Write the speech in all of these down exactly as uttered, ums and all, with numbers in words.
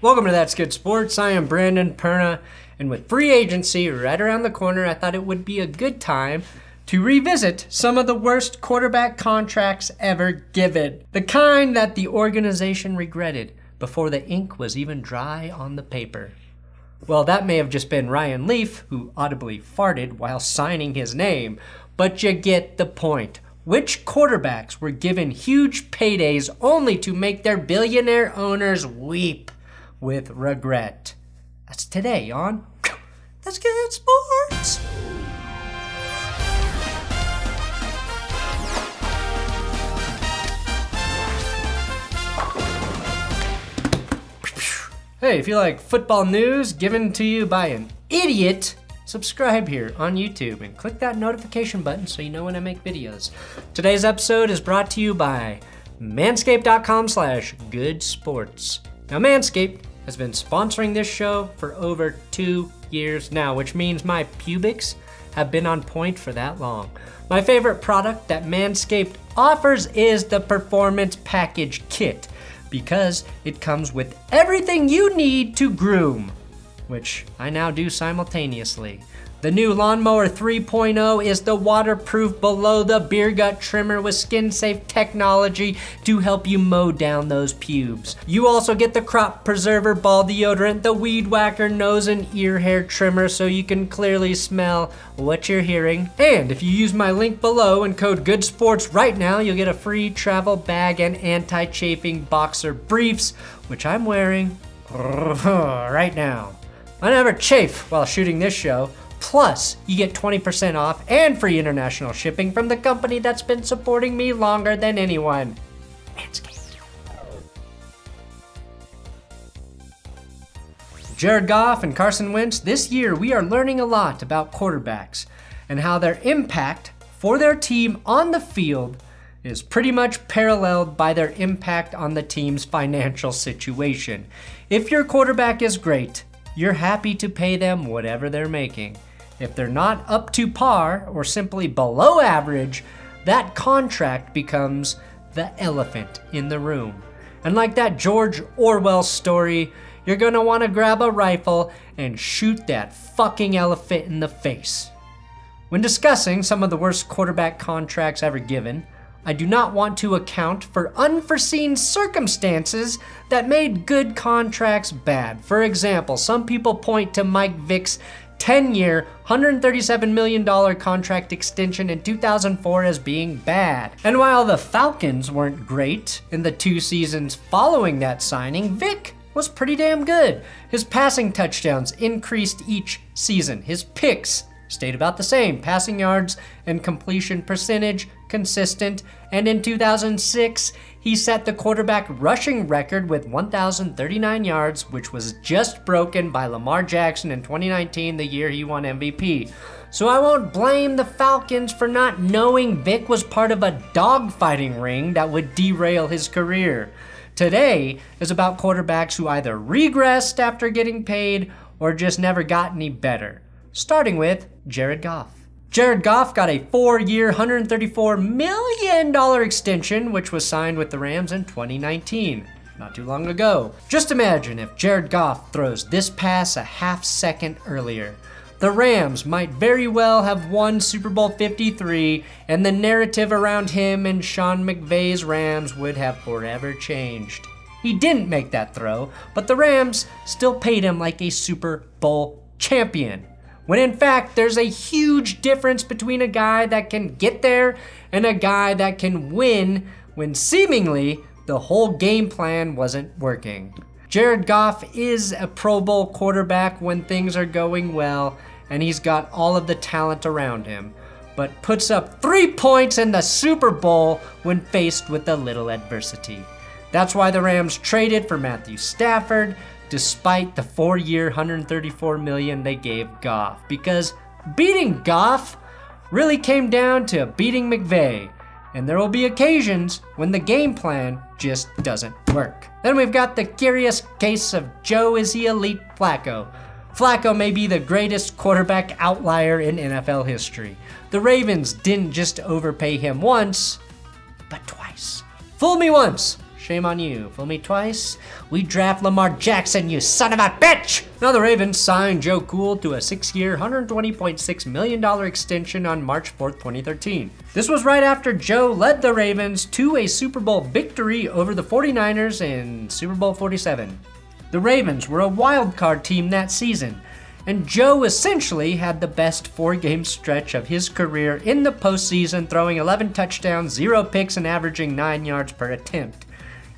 Welcome to That's Good Sports. I am Brandon Perna, and with free agency right around the corner, I thought it would be a good time to revisit some of the worst quarterback contracts ever given. The kind that the organization regretted before the ink was even dry on the paper. Well, that may have just been Ryan Leaf, who audibly farted while signing his name, but you get the point. Which quarterbacks were given huge paydays only to make their billionaire owners weep with regret? That's today on That's Good Sports. Hey, if you like football news given to you by an idiot, subscribe here on YouTube and click that notification button so you know when I make videos. Today's episode is brought to you by manscaped dot com slash good sports. Now, Manscaped has been sponsoring this show for over two years now, which means my pubics have been on point for that long. My favorite product that Manscaped offers is the Performance Package Kit, because it comes with everything you need to groom, which I now do simultaneously. The new Lawnmower three point oh is the waterproof below the beer gut trimmer with skin-safe technology to help you mow down those pubes. You also get the Crop Preserver Ball Deodorant, the Weed Whacker Nose and Ear Hair Trimmer so you can clearly smell what you're hearing. And if you use my link below and code GOODSPORTS right now, you'll get a free travel bag and anti-chafing boxer briefs, which I'm wearing right now. I never chafe while shooting this show. Plus, you get twenty percent off and free international shipping from the company that's been supporting me longer than anyone, Manscaped. Jared Goff and Carson Wentz, this year we are learning a lot about quarterbacks and how their impact for their team on the field is pretty much paralleled by their impact on the team's financial situation. If your quarterback is great, you're happy to pay them whatever they're making. If they're not up to par or simply below average, that contract becomes the elephant in the room. And like that George Orwell story, you're gonna wanna grab a rifle and shoot that fucking elephant in the face. When discussing some of the worst quarterback contracts ever given, I do not want to account for unforeseen circumstances that made good contracts bad. For example, some people point to Mike Vick's ten-year, one hundred thirty-seven million dollars contract extension in two thousand four as being bad. And while the Falcons weren't great in the two seasons following that signing, Vick was pretty damn good. His passing touchdowns increased each season. His picks stayed about the same. Passing yards and completion percentage consistent, and in two thousand six, he set the quarterback rushing record with one thousand thirty-nine yards, which was just broken by Lamar Jackson in twenty nineteen, the year he won M V P. So I won't blame the Falcons for not knowing Vick was part of a dogfighting ring that would derail his career. Today is about quarterbacks who either regressed after getting paid or just never got any better, starting with Jared Goff. Jared Goff got a four-year, one hundred thirty-four million dollars extension, which was signed with the Rams in twenty nineteen, not too long ago. Just imagine if Jared Goff throws this pass a half second earlier. The Rams might very well have won Super Bowl fifty-three, and the narrative around him and Sean McVay's Rams would have forever changed. He didn't make that throw, but the Rams still paid him like a Super Bowl champion, when in fact, there's a huge difference between a guy that can get there and a guy that can win when seemingly the whole game plan wasn't working. Jared Goff is a Pro Bowl quarterback when things are going well, and he's got all of the talent around him, but puts up three points in the Super Bowl when faced with a little adversity. That's why the Rams traded for Matthew Stafford, despite the four-year, one hundred thirty-four million dollars they gave Goff, because beating Goff really came down to beating McVay, and there will be occasions when the game plan just doesn't work. Then we've got the curious case of Joe is he elite Flacco. Flacco may be the greatest quarterback outlier in N F L history. The Ravens didn't just overpay him once, but twice. Fool me once, Shame on you. Fool me twice. We draft Lamar Jackson, you son of a bitch! Now the Ravens signed Joe Cool to a six-year, one hundred twenty point six million dollars extension on March fourth, twenty thirteen. This was right after Joe led the Ravens to a Super Bowl victory over the forty-niners in Super Bowl forty-seven. The Ravens were a wild card team that season, and Joe essentially had the best four-game stretch of his career in the postseason, throwing eleven touchdowns, zero picks, and averaging nine yards per attempt.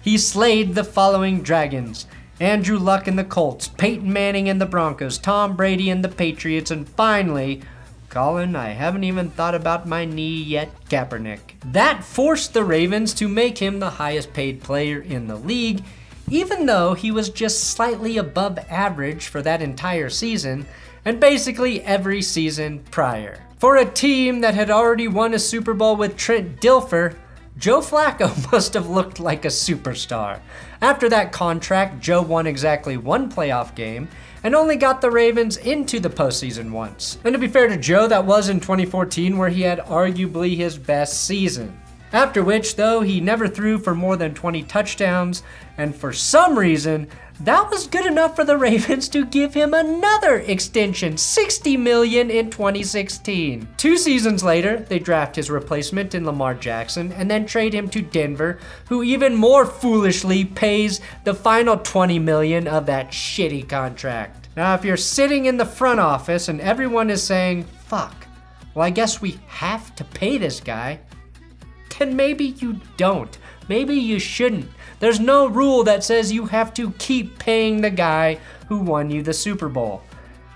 He slayed the following dragons: Andrew Luck and the Colts, Peyton Manning and the Broncos, Tom Brady and the Patriots, and finally, Colin, I haven't even thought about my knee yet, Kaepernick. That forced the Ravens to make him the highest paid player in the league, even though he was just slightly above average for that entire season, and basically every season prior. For a team that had already won a Super Bowl with Trent Dilfer, Joe Flacco must have looked like a superstar. After that contract, Joe won exactly one playoff game, and only got the Ravens into the postseason once. And to be fair to Joe, that was in twenty fourteen, where he had arguably his best season. After which, though, he never threw for more than twenty touchdowns, and for some reason, that was good enough for the Ravens to give him another extension, sixty million dollars in twenty sixteen. Two seasons later, they draft his replacement in Lamar Jackson and then trade him to Denver, who even more foolishly pays the final twenty million dollars of that shitty contract. Now, if you're sitting in the front office and everyone is saying, fuck, well, I guess we have to pay this guy, and maybe you don't. Maybe you shouldn't. There's no rule that says you have to keep paying the guy who won you the Super Bowl.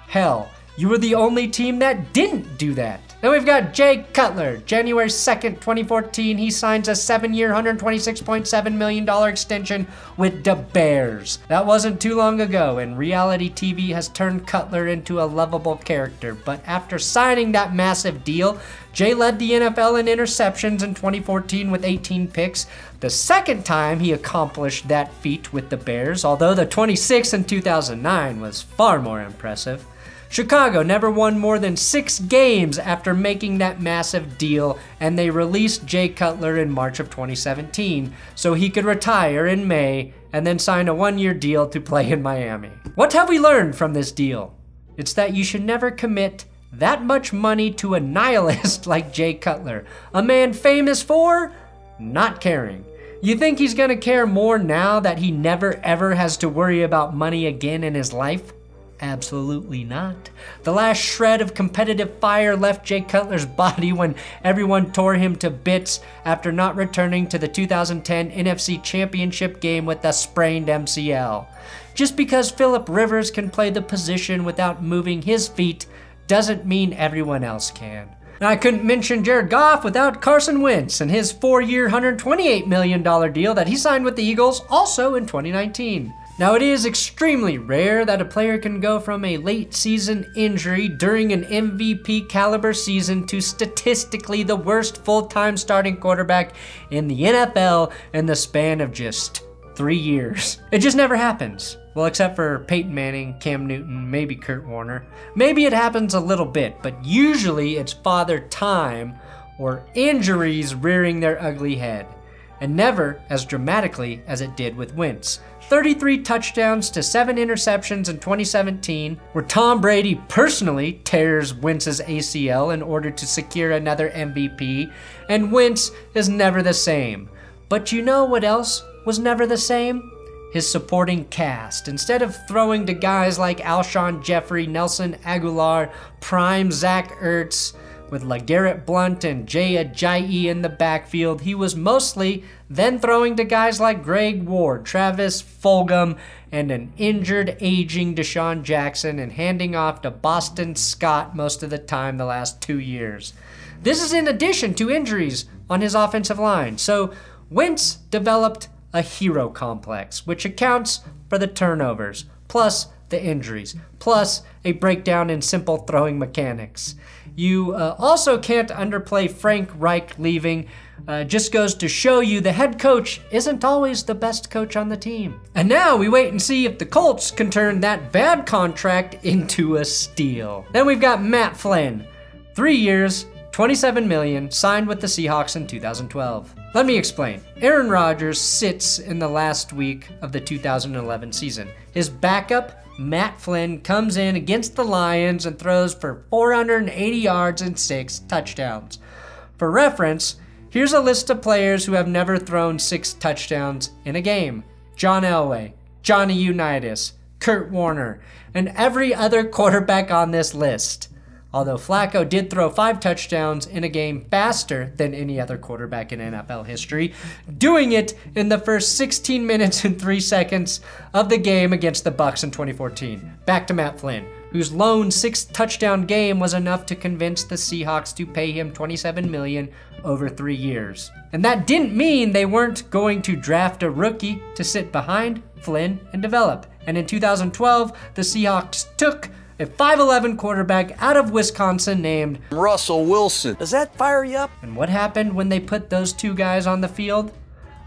Hell, you were the only team that didn't do that. Then we've got Jay Cutler. January second, twenty fourteen, he signs a seven-year, one hundred twenty-six point seven million dollars extension with the Bears. That wasn't too long ago, and reality T V has turned Cutler into a lovable character. But after signing that massive deal, Jay led the N F L in interceptions in twenty fourteen with eighteen picks. The second time he accomplished that feat with the Bears, although the twenty-six in two thousand nine was far more impressive. Chicago never won more than six games after making that massive deal, and they released Jay Cutler in March of twenty seventeen, so he could retire in May and then sign a one-year deal to play in Miami. What have we learned from this deal? It's that you should never commit that much money to a nihilist like Jay Cutler, a man famous for not caring. You think he's gonna care more now that he never ever has to worry about money again in his life? Absolutely not. The last shred of competitive fire left Jay Cutler's body when everyone tore him to bits after not returning to the two thousand ten N F C Championship game with a sprained M C L. Just because Philip Rivers can play the position without moving his feet doesn't mean everyone else can. Now, I couldn't mention Jared Goff without Carson Wentz and his four-year, one hundred twenty-eight million dollars deal that he signed with the Eagles also in twenty nineteen. Now, it is extremely rare that a player can go from a late season injury during an M V P caliber season to statistically the worst full-time starting quarterback in the N F L in the span of just three years. It just never happens. Well, except for Peyton Manning, Cam Newton, maybe Kurt Warner. Maybe it happens a little bit, but usually it's father time or injuries rearing their ugly head, and never as dramatically as it did with Wentz. thirty-three touchdowns to seven interceptions in twenty seventeen, where Tom Brady personally tears Wentz's A C L in order to secure another M V P, and Wentz is never the same. But you know what else was never the same? His supporting cast. Instead of throwing to guys like Alshon Jeffrey, Nelson Agholor, prime Zach Ertz, with LeGarrette Blunt and Jay Ajayi in the backfield, he was mostly then throwing to guys like Greg Ward, Travis Fulgham, and an injured, aging Deshaun Jackson, and handing off to Boston Scott most of the time the last two years. This is in addition to injuries on his offensive line. So Wentz developed a hero complex, which accounts for the turnovers, plus the injuries, plus a breakdown in simple throwing mechanics. You uh, also can't underplay Frank Reich leaving. Uh, just goes to show you the head coach isn't always the best coach on the team. And now we wait and see if the Colts can turn that bad contract into a steal. Then we've got Matt Flynn. Three years, twenty-seven million dollars, signed with the Seahawks in two thousand twelve. Let me explain. Aaron Rodgers sits in the last week of the two thousand eleven season. His backup, Matt Flynn, comes in against the Lions and throws for four hundred eighty yards and six touchdowns. For reference, here's a list of players who have never thrown six touchdowns in a game. John Elway, Johnny Unitas, Kurt Warner, and every other quarterback on this list. Although Flacco did throw five touchdowns in a game faster than any other quarterback in N F L history, doing it in the first sixteen minutes and three seconds of the game against the Bucks in twenty fourteen. Back to Matt Flynn, whose lone six touchdown game was enough to convince the Seahawks to pay him twenty-seven million dollars over three years. And that didn't mean they weren't going to draft a rookie to sit behind Flynn and develop. And in two thousand twelve, the Seahawks took a five eleven quarterback out of Wisconsin named Russell Wilson. Does that fire you up? And what happened when they put those two guys on the field?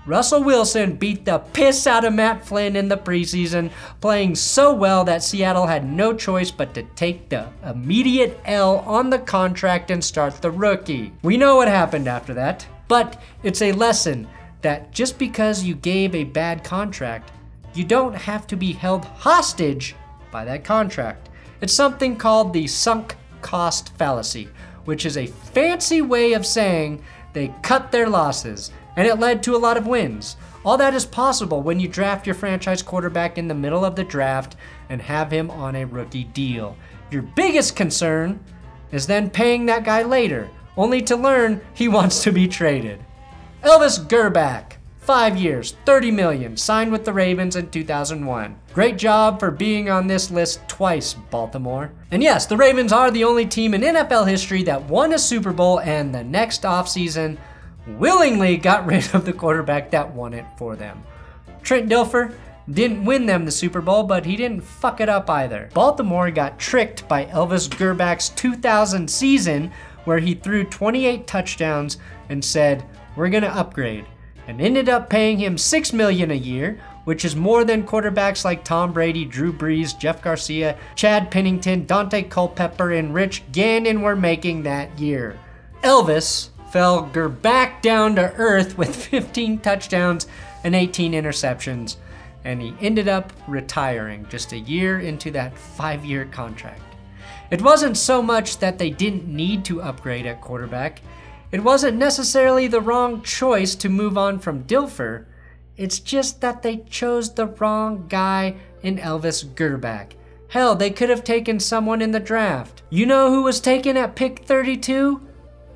Russell Wilson beat the piss out of Matt Flynn in the preseason, playing so well that Seattle had no choice but to take the immediate L on the contract and start the rookie. We know what happened after that, but it's a lesson that just because you gave a bad contract, you don't have to be held hostage by that contract. It's something called the sunk cost fallacy, which is a fancy way of saying they cut their losses, and it led to a lot of wins. All that is possible when you draft your franchise quarterback in the middle of the draft and have him on a rookie deal. Your biggest concern is then paying that guy later, only to learn he wants to be traded. Elvis Grbac. Five years, thirty million dollars, signed with the Ravens in two thousand one. Great job for being on this list twice, Baltimore. And yes, the Ravens are the only team in N F L history that won a Super Bowl and the next offseason willingly got rid of the quarterback that won it for them. Trent Dilfer didn't win them the Super Bowl, but he didn't fuck it up either. Baltimore got tricked by Elvis Grbac's two thousand season where he threw twenty-eight touchdowns and said, we're gonna upgrade, and ended up paying him six million dollars a year, which is more than quarterbacks like Tom Brady, Drew Brees, Jeff Garcia, Chad Pennington, Dante Culpepper, and Rich Gannon were making that year. Elvis fell Grbac down to earth with fifteen touchdowns and eighteen interceptions, and he ended up retiring just a year into that five-year contract. It wasn't so much that they didn't need to upgrade at quarterback, it wasn't necessarily the wrong choice to move on from Dilfer, it's just that they chose the wrong guy in Elvis Grbac. Hell, they could have taken someone in the draft. You know who was taken at pick thirty-two?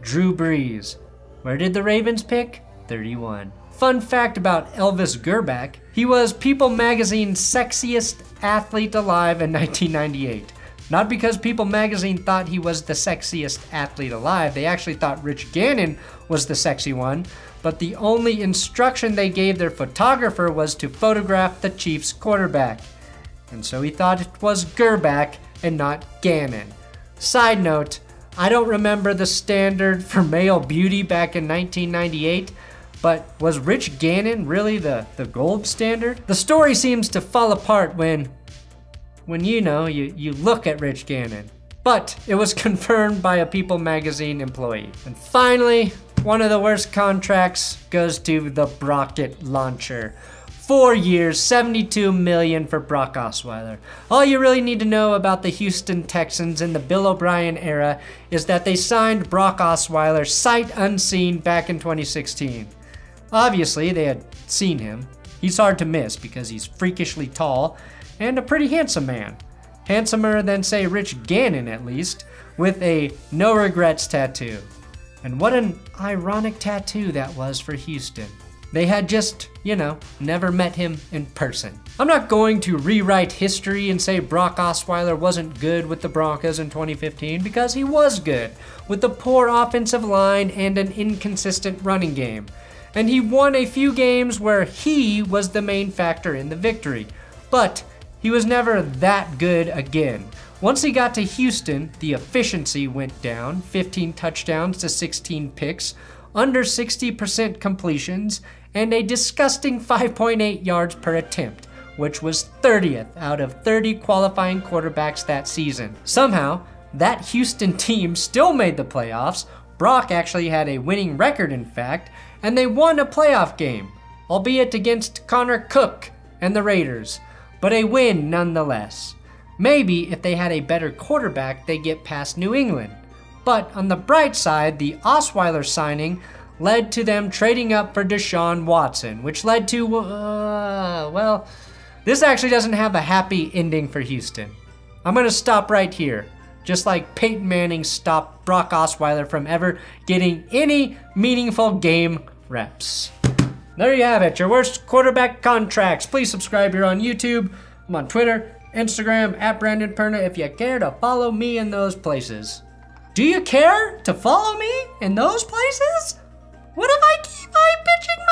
Drew Brees. Where did the Ravens pick? thirty-one. Fun fact about Elvis Grbac, he was People Magazine's sexiest athlete alive in nineteen ninety-eight. Not because People Magazine thought he was the sexiest athlete alive, they actually thought Rich Gannon was the sexy one, but the only instruction they gave their photographer was to photograph the Chiefs quarterback. And so he thought it was Grbac and not Gannon. Side note, I don't remember the standard for male beauty back in nineteen ninety-eight, but was Rich Gannon really the, the gold standard? The story seems to fall apart when When you know, you, you look at Rich Gannon. But it was confirmed by a People Magazine employee. And finally, one of the worst contracts goes to the Rocket Launcher. Four years, seventy-two million dollars for Brock Osweiler. All you really need to know about the Houston Texans in the Bill O'Brien era is that they signed Brock Osweiler sight unseen back in twenty sixteen. Obviously, they had seen him. He's hard to miss because he's freakishly tall and a pretty handsome man. Handsomer than, say, Rich Gannon at least, with a no regrets tattoo. And what an ironic tattoo that was for Houston. They had just, you know, never met him in person. I'm not going to rewrite history and say Brock Osweiler wasn't good with the Broncos in twenty fifteen because he was good with the poor offensive line and an inconsistent running game. And he won a few games where he was the main factor in the victory. But he was never that good again. Once he got to Houston, the efficiency went down, fifteen touchdowns to sixteen picks, under sixty percent completions, and a disgusting five point eight yards per attempt, which was thirtieth out of thirty qualifying quarterbacks that season. Somehow, that Houston team still made the playoffs, Brock actually had a winning record, in fact, and they won a playoff game, albeit against Connor Cook and the Raiders, but a win nonetheless. Maybe if they had a better quarterback, they get past New England. But on the bright side, the Osweiler signing led to them trading up for Deshaun Watson, which led to, uh, well, this actually doesn't have a happy ending for Houston. I'm gonna stop right here, just like Peyton Manning stopped Brock Osweiler from ever getting any meaningful game reps. There you have it, your worst quarterback contracts. Please subscribe here on YouTube. I'm on Twitter, Instagram, at Brandon Perna, if you care to follow me in those places. Do you care to follow me in those places? What if I keep eye pitching my